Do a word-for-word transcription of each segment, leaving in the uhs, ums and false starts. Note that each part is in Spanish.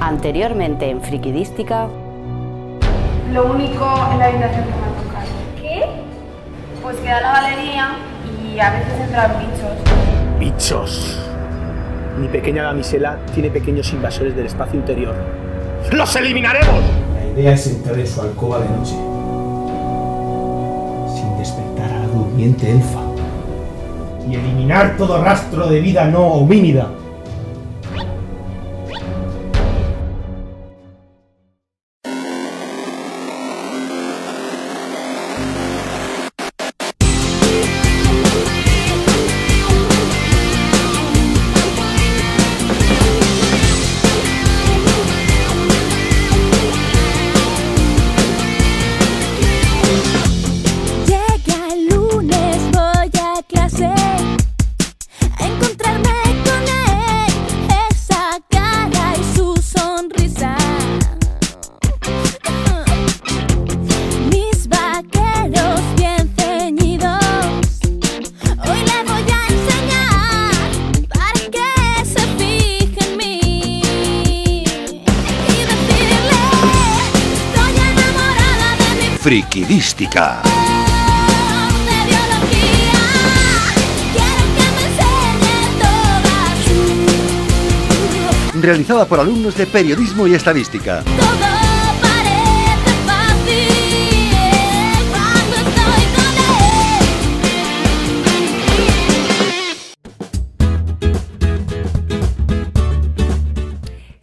Anteriormente en Frikidística. Lo único en la habitación que me ha tocado. ¿Qué? Pues queda la galería y a veces entran bichos. ¡Bichos! Mi pequeña damisela tiene pequeños invasores del espacio interior. ¡Los eliminaremos! La idea es entrar en su alcoba de noche, sin despertar a la durmiente elfa, y eliminar todo rastro de vida no homínida. Frikidística. Realizada por alumnos de periodismo y estadística.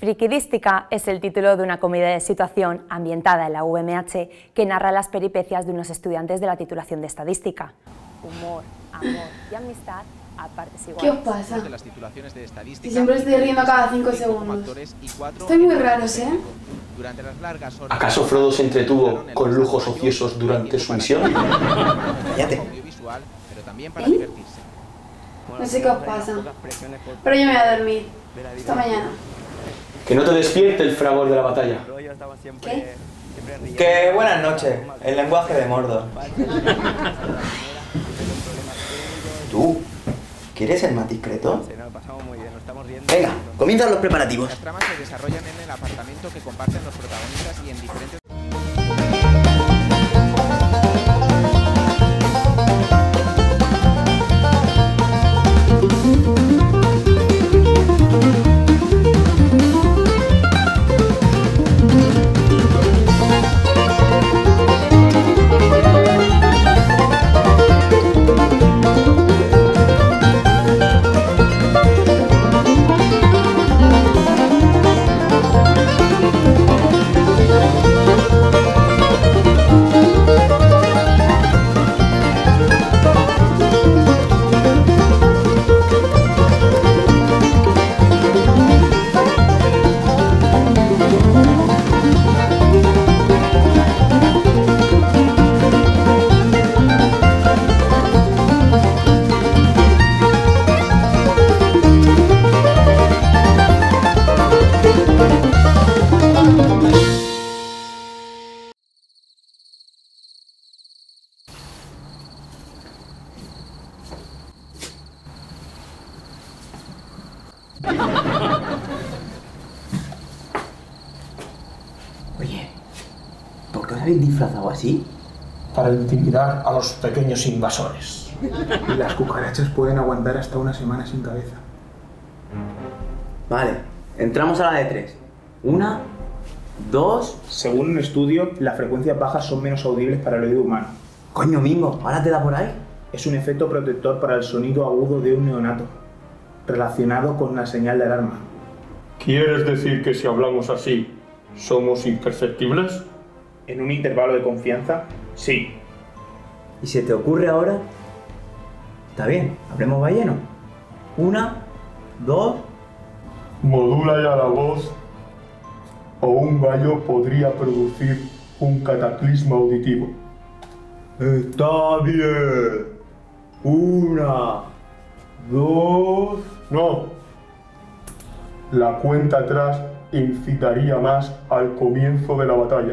Frikidística es el título de una comedia de situación ambientada en la U M H que narra las peripecias de unos estudiantes de la titulación de estadística. Humor, amor y amistad a partes iguales. ¿Qué os pasa? Si siempre estoy riendo cada cinco segundos. Estoy muy raros, ¿eh? ¿Acaso Frodo se entretuvo con lujos ociosos durante su misión? Cállate. ¿Eh? No sé qué os pasa, pero yo me voy a dormir. Hasta mañana. Que no te despierte el fragor de la batalla. ¿Qué? Que buenas noches, el lenguaje de Mordo. ¿Tú? ¿Quieres ser más discreto? Venga, comienzan los preparativos. Las tramas se desarrollan en el apartamento que comparten los protagonistas y en diferentes... Oye, ¿por qué os habéis disfrazado así? Para intimidar a los pequeños invasores. Y las cucarachas pueden aguantar hasta una semana sin cabeza. Vale, entramos a la de tres. Una, dos... Según un estudio, las frecuencias bajas son menos audibles para el oído humano. Coño mismo, ¿ahora te da por ahí? Es un efecto protector para el sonido agudo de un neonato, relacionado con la señal de alarma. ¿Quieres decir que si hablamos así, somos imperceptibles? En un intervalo de confianza, sí. ¿Y se te ocurre ahora? Está bien, hablemos balleno. Una, dos... Modula ya la voz, o un gallo podría producir un cataclisma auditivo. Está bien. Una, dos... No, la cuenta atrás incitaría más al comienzo de la batalla.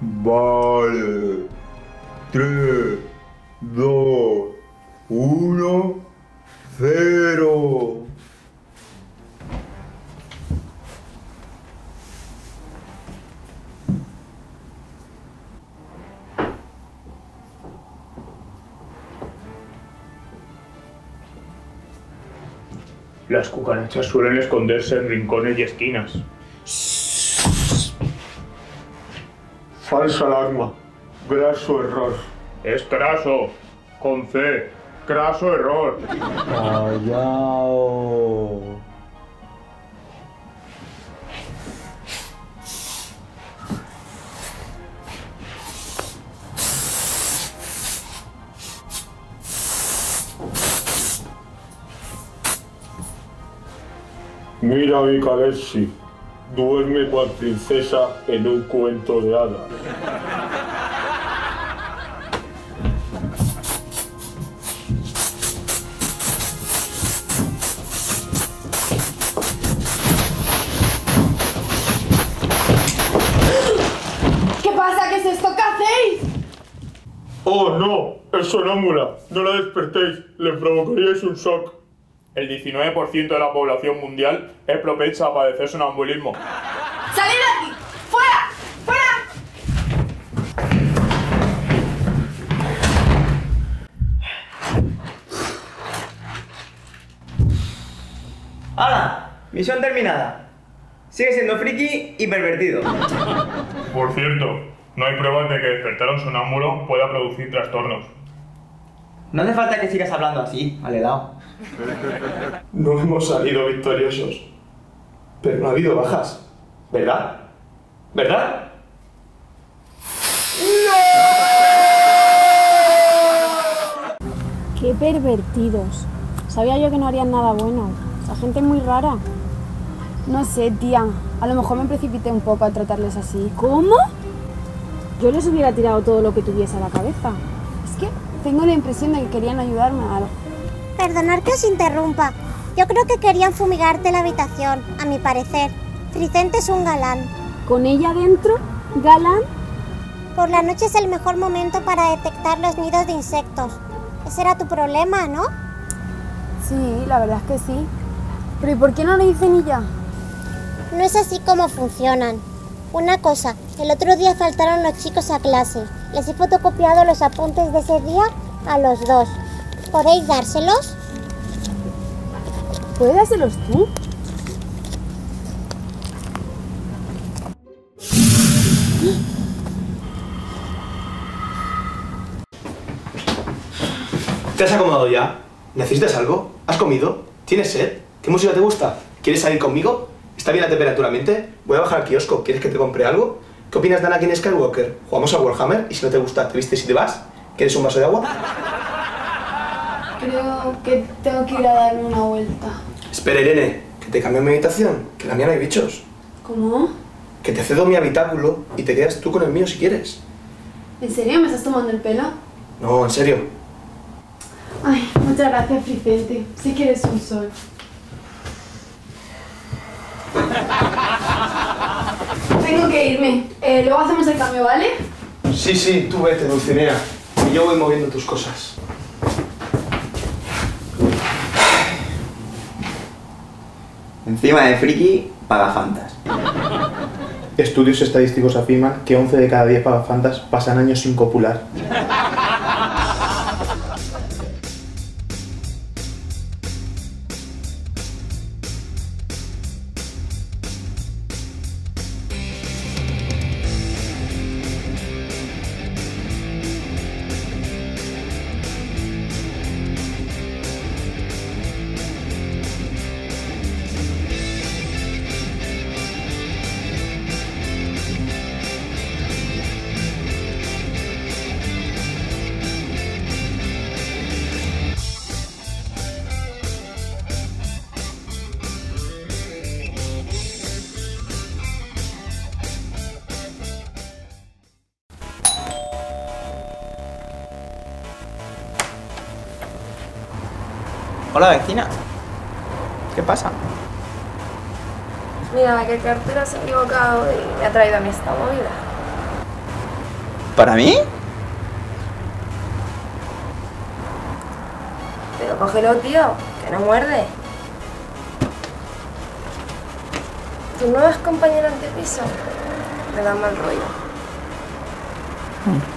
Vale. Tres, dos, uno, cero. Las cucarachas suelen esconderse en rincones y esquinas. Falsa alarma. Graso error. Es graso. Con C. Graso error. Callao. Mira, mi Kalesi, duerme cual princesa en un cuento de hadas. ¿Qué pasa? ¿Qué es esto? ¿Qué hacéis? Oh, no, es sonámbula. No la despertéis, le provocaríais un shock. El diecinueve por ciento de la población mundial es propensa a padecer sonambulismo. ¡Salid de aquí! ¡Fuera! ¡Fuera! ¡Hala! Misión terminada. Sigue siendo friki y pervertido. Por cierto, no hay pruebas de que despertar a un sonámbulo pueda producir trastornos. No hace falta que sigas hablando así, aledao. No hemos salido victoriosos, pero no ha habido bajas, ¿verdad? ¿Verdad? ¡No! ¡Qué pervertidos! Sabía yo que no harían nada bueno. Esa gente es muy rara. No sé, tía, a lo mejor me precipité un poco al tratarles así. ¿Cómo? Yo les hubiera tirado todo lo que tuviese a la cabeza. Es que tengo la impresión de que querían ayudarme a algo. Perdonad que os interrumpa. Yo creo que querían fumigarte la habitación, a mi parecer. Fricente es un galán. ¿Con ella dentro? ¿Galán? Por la noche es el mejor momento para detectar los nidos de insectos. Ese era tu problema, ¿no? Sí, la verdad es que sí. ¿Pero y por qué no le dicen y ya? No es así como funcionan. Una cosa, el otro día faltaron los chicos a clase. Les he fotocopiado los apuntes de ese día a los dos. ¿Podéis dárselos? ¿Puedes dárselos tú? ¿Te has acomodado ya? ¿Necesitas algo? ¿Has comido? ¿Tienes sed? ¿Qué música te gusta? ¿Quieres salir conmigo? ¿Está bien la temperatura ambiente? Voy a bajar al kiosco. ¿Quieres que te compre algo? ¿Qué opinas de Anakin Skywalker? ¿Jugamos a Warhammer? ¿Y si no te gusta, te vistes y te vas? ¿Quieres un vaso de agua? Creo que tengo que ir a darme una vuelta. Espera, Irene, que te cambie mi habitación, que en la mía no hay bichos. ¿Cómo? Que te cedo mi habitáculo y te quedas tú con el mío si quieres. ¿En serio? ¿Me estás tomando el pelo? No, en serio. Ay, muchas gracias, Fricente. Sí que eres un sol. Tengo que irme. Eh, luego hacemos el cambio, ¿vale? Sí, sí, tú vete, Dulcinea. Y yo voy moviendo tus cosas. Encima de friki, pagafantas. Estudios estadísticos afirman que once de cada diez pagafantas pasan años sin copular. Hola, vecina. ¿Qué pasa? Mira, que cartera se ha equivocado y me ha traído a mí esta movida. ¿Para mí? Pero cógelo, tío, que no muerde. Tus nuevas compañeras de piso me dan mal rollo. Hmm.